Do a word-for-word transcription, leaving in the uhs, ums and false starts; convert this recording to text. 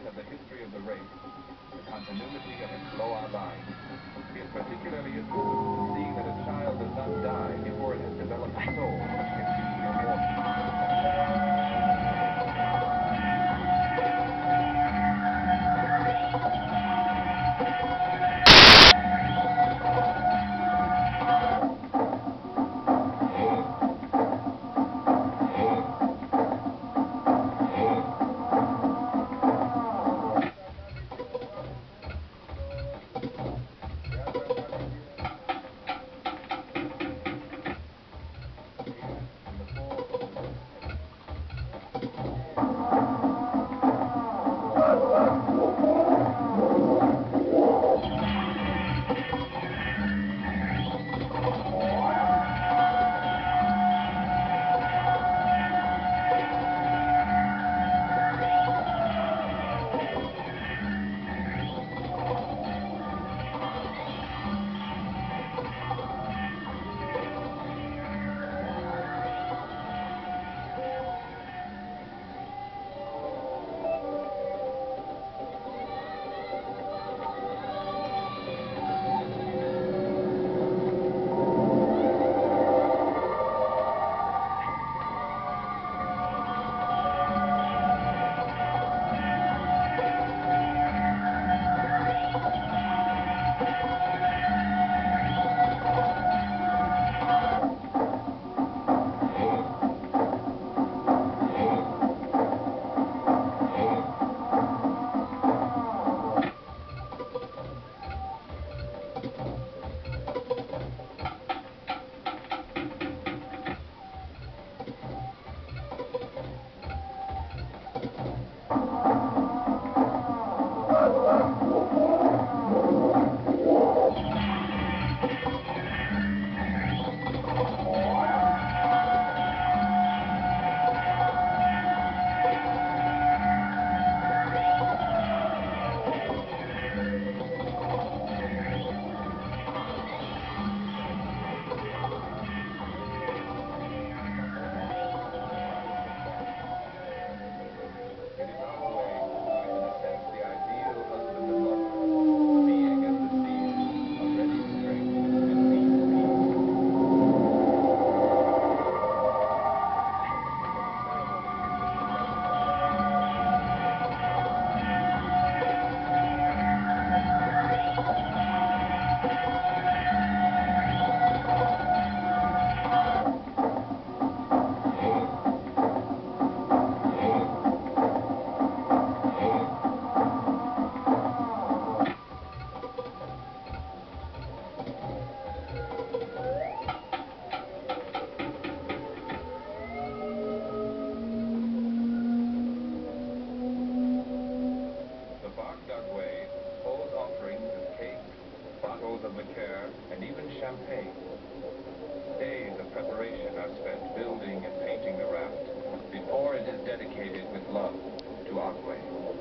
champion of the history of the race, the continuity of its loa line. He is particularly interested in seeing that a child does not die before it has developed a soul which can be immortal. Spent building and painting the raft before it is dedicated with love to Otway.